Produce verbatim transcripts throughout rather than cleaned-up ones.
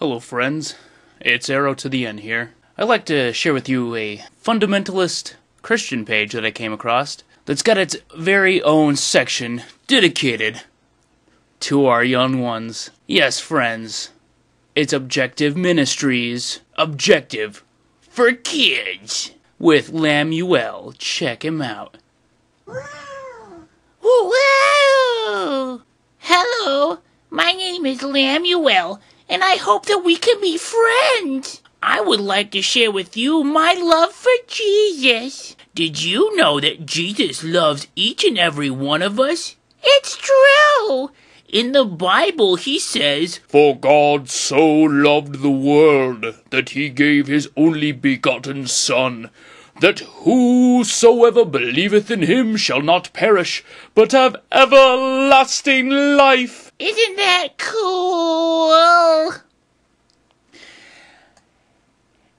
Hello friends, it's Arrow to the End here. I'd like to share with you a fundamentalist Christian page that I came across that's got its very own section dedicated to our young ones. Yes friends, it's Objective Ministries, Objective for Kids, with Lamuel. Check him out. Wow. Hello, my name is Lamuel, and I hope that we can be friends. I would like to share with you my love for Jesus. Did you know that Jesus loves each and every one of us? It's true. In the Bible, he says, "For God so loved the world, that he gave his only begotten Son, that whosoever believeth in him shall not perish, but have everlasting life." Isn't that cool?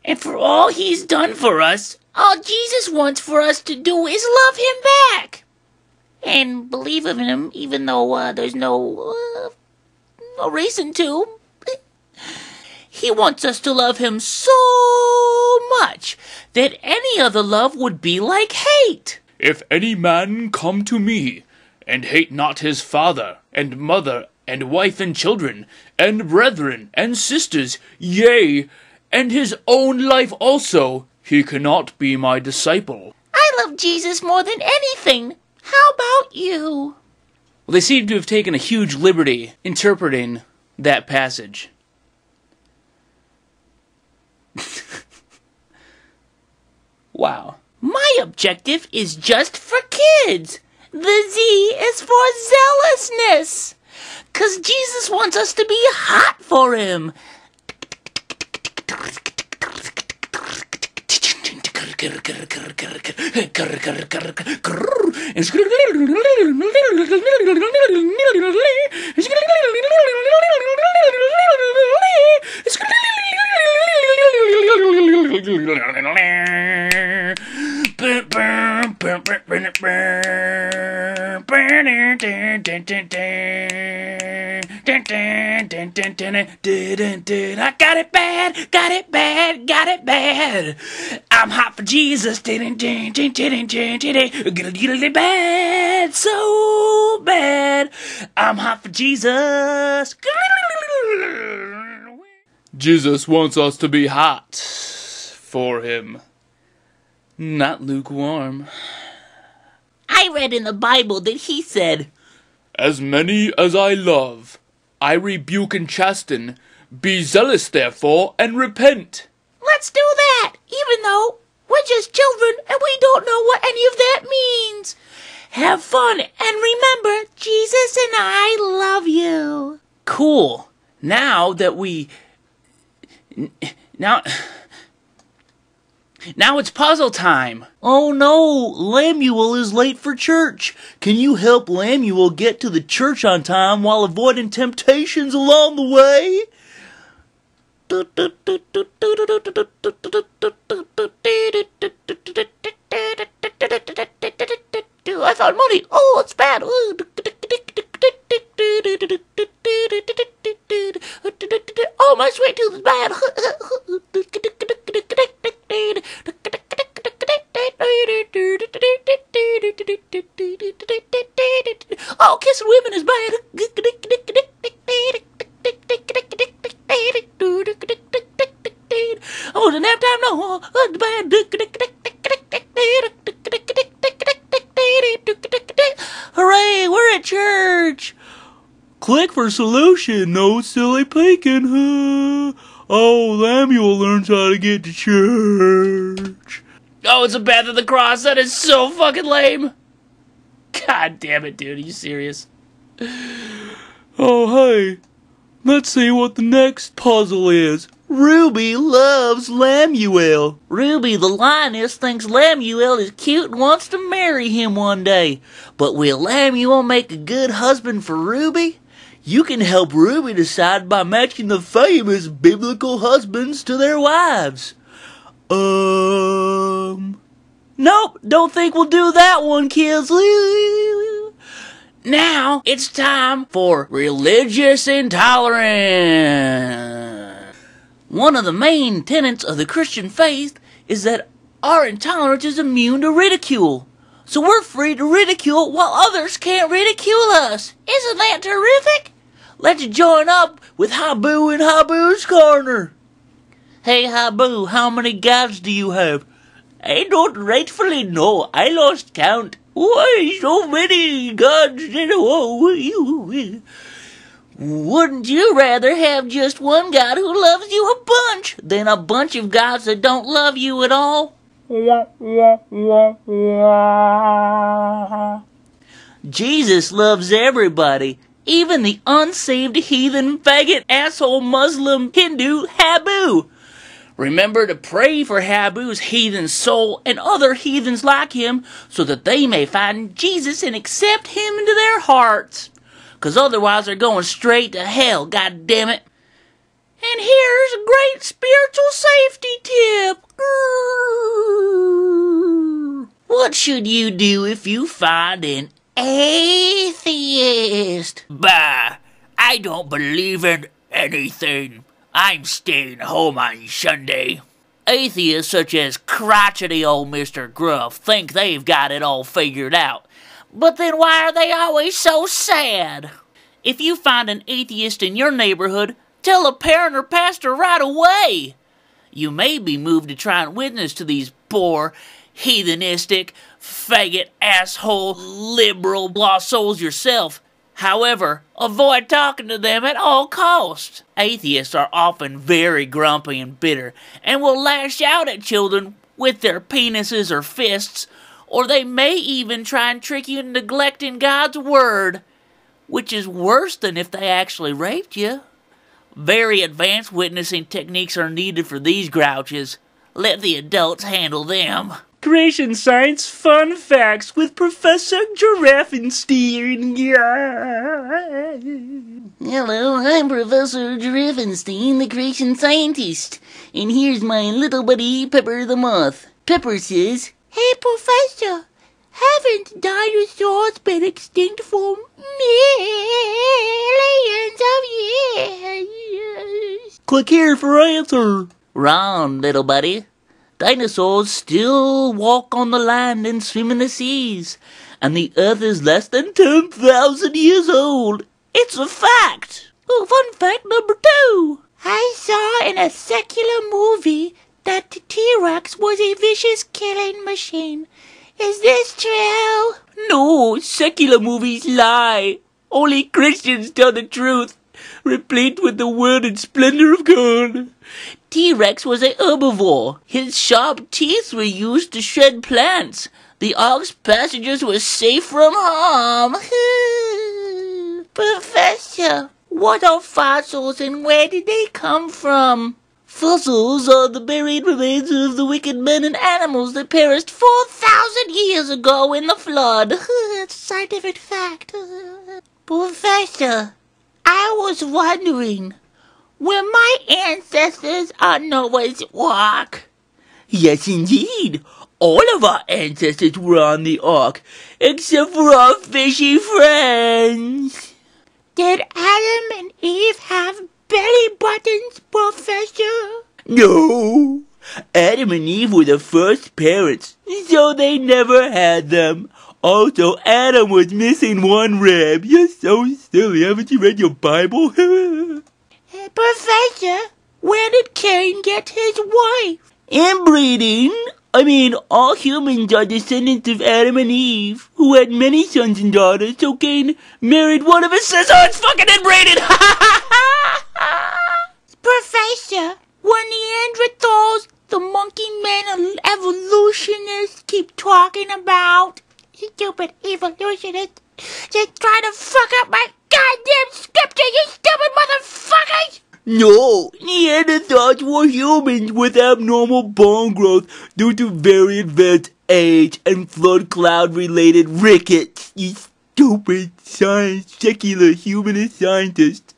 And for all he's done for us, all Jesus wants for us to do is love him back. And believe in him, even though uh, there's no, uh, no reason to. He wants us to love him so much that any other love would be like hate. If any man come to me, and hate not his father, and mother, and wife, and children, and brethren, and sisters, yea, and his own life also, he cannot be my disciple. I love Jesus more than anything. How about you? Well, they seem to have taken a huge liberty interpreting that passage. Wow. My objective is just for kids. The Z is for zealousness, 'cause Jesus wants us to be hot for him. I got it bad, got it bad, got it bad. I'm hot for Jesus. Bad, so bad. I'm hot for Jesus. Jesus wants us to be hot for him, not lukewarm. I read in the Bible that he said, "As many as I love, I rebuke and chasten. Be zealous, therefore, and repent." Let's do that, even though we're just children and we don't know what any of that means. Have fun, and remember, Jesus and I love you. Cool. Now that we... Now... Now it's puzzle time. Oh no, Lamuel is late for church. Can you help Lamuel get to the church on time while avoiding temptations along the way? I found money. Oh, it's bad. Oh, my sweet tooth is bad. Oh, kissing women is bad. Oh, didn't have time. No, it's bad. Hooray, we're at church. Click for solution. No silly peeking. Huh? Oh, Lamuel learns how to get to church. Oh, it's a path of the cross. That is so fucking lame. God damn it, dude. Are you serious? Oh, hey. Let's see what the next puzzle is. Ruby loves Lamuel. Ruby the lioness thinks Lamuel is cute and wants to marry him one day. But will Lamuel make a good husband for Ruby? You can help Ruby decide by matching the famous biblical husbands to their wives. Um... Nope, don't think we'll do that one, kids. Now, it's time for religious intolerance. One of the main tenets of the Christian faith is that our intolerance is immune to ridicule. So we're free to ridicule while others can't ridicule us. Isn't that terrific? Let's join up with Habu in Habu's Corner. Hey Habu, how many gods do you have? I don't rightfully know. I lost count. Why so many gods in a row? Wouldn't you rather have just one god who loves you a bunch than a bunch of gods that don't love you at all? Jesus loves everybody, even the unsaved heathen, faggot, asshole, Muslim, Hindu, Habu. Remember to pray for Habu's heathen soul and other heathens like him so that they may find Jesus and accept him into their hearts. Because otherwise they're going straight to hell, goddammit. And here's a great spiritual safety tip. Grrr. What should you do if you find an atheist? Bah, I don't believe in anything. I'm staying home on Sunday. Atheists such as crotchety old Mister Gruff think they've got it all figured out. But then why are they always so sad? If you find an atheist in your neighborhood, tell a parent or pastor right away. You may be moved to try and witness to these poor, heathenistic, faggot, asshole, liberal, lost souls yourself. However, avoid talking to them at all costs. Atheists are often very grumpy and bitter, and will lash out at children with their penises or fists, or they may even try and trick you into neglecting God's word, which is worse than if they actually raped you. Very advanced witnessing techniques are needed for these grouches. Let the adults handle them. Creation Science Fun Facts with Professor Giraffenstein. Hello, I'm Professor Giraffenstein, the creation scientist. And here's my little buddy, Pepper the Moth. Pepper says, "Hey, Professor, haven't dinosaurs been extinct for millions of years?" Click here for answer. Wrong, little buddy. Dinosaurs still walk on the land and swim in the seas, and the earth is less than ten thousand years old. It's a fact. Oh, fun fact number two. I saw in a secular movie that the T-Rex was a vicious killing machine. Is this true? No, secular movies lie. Only Christians tell the truth, replete with the word and splendor of God. T-Rex was a herbivore. His sharp teeth were used to shred plants. The ark's passengers were safe from harm. Professor, what are fossils and where did they come from? Fossils are the buried remains of the wicked men and animals that perished four thousand years ago in the flood. It's a scientific fact. Professor, I was wondering, were my ancestors on Noah's Ark? Yes, indeed. All of our ancestors were on the Ark, except for our fishy friends. Did Adam and Eve have belly buttons, Professor? No. Adam and Eve were the first parents, so they never had them. Also, Adam was missing one rib. You're so silly. Haven't you read your Bible? Hey, Professor, where did Cain get his wife? Inbreeding. I mean, all humans are descendants of Adam and Eve, who had many sons and daughters, so Cain married one of his sisters. Oh, it's fucking inbreeding! Professor, were Neanderthals the monkey men evolutionists keep talking about? Stupid evolutionists. They try to fuck up my goddamn scripture, you stupid motherfuckers! No, Neanderthals were humans with abnormal bone growth due to very advanced age and flood cloud-related rickets. You stupid science, secular humanist scientist.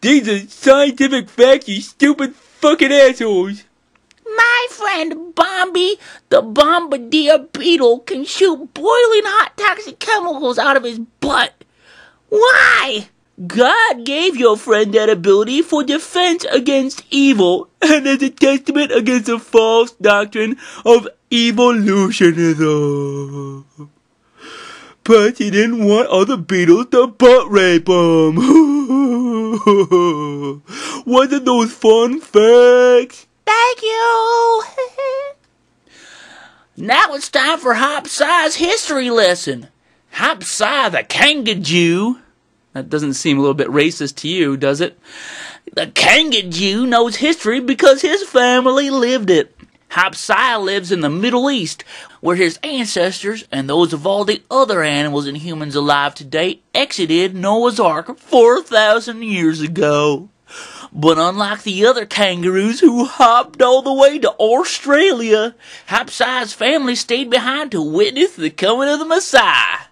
These are scientific facts, you stupid fucking assholes. My friend Bombi, the bombardier beetle, can shoot boiling hot toxic chemicals out of his butt. Why? God gave your friend that ability for defense against evil and as a testament against the false doctrine of evolutionism. But he didn't want other beetles to butt rape him. Wasn't those fun facts? Thank you. Now it's time for Hopsa's history lesson. Hopsa the Kangajou. That doesn't seem a little bit racist to you, does it? The Kangajou knows history because his family lived it. Hopsa lives in the Middle East, where his ancestors and those of all the other animals and humans alive today exited Noah's Ark four thousand years ago. But unlike the other kangaroos who hopped all the way to Australia, Hopsa's family stayed behind to witness the coming of the Messiah.